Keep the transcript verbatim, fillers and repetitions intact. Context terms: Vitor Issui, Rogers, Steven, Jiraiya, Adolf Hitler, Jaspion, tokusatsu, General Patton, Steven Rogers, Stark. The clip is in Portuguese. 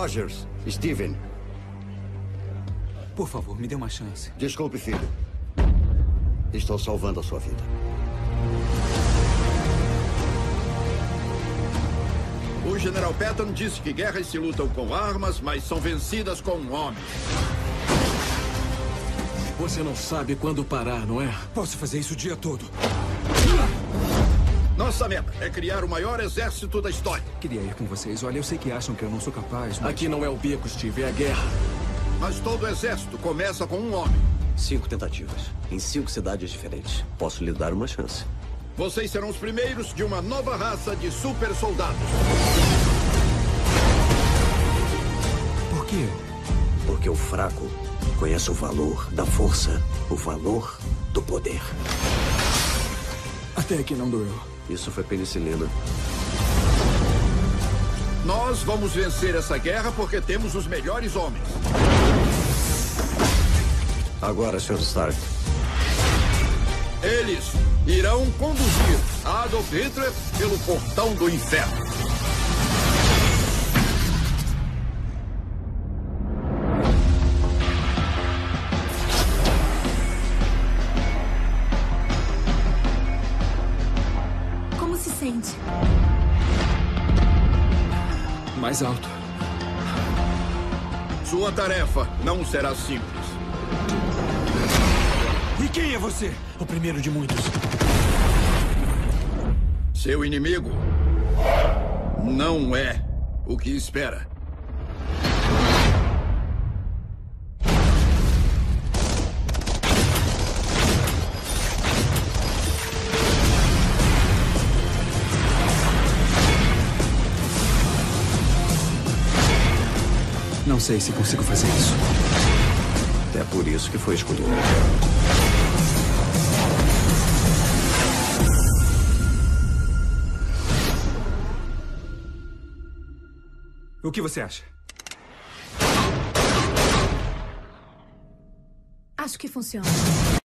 Rogers, Steven. Por favor, me dê uma chance. Desculpe, filho. Estou salvando a sua vida. O General Patton disse que guerras se lutam com armas, mas são vencidas com homens. Você não sabe quando parar, não é? Posso fazer isso o dia todo. Nossa meta é criar o maior exército da história. Queria ir com vocês. Olha, eu sei que acham que eu não sou capaz, mas... Aqui não é o beco, Steve, é a guerra. Mas todo exército começa com um homem. Cinco tentativas, em cinco cidades diferentes. Posso lhe dar uma chance. Vocês serão os primeiros de uma nova raça de super soldados. Por quê? Porque o fraco conhece o valor da força, o valor do poder. Até que não doeu. Isso foi penicilina. Nós vamos vencer essa guerra porque temos os melhores homens. Agora, senhor Stark. Eles irão conduzir Adolf Hitler pelo portão do inferno. Como se sente? Mais alto. Sua tarefa não será simples. E quem é você? O primeiro de muitos. Seu inimigo não é o que espera. Não sei se consigo fazer isso. É por isso que foi escolhido. O que você acha? Acho que funciona.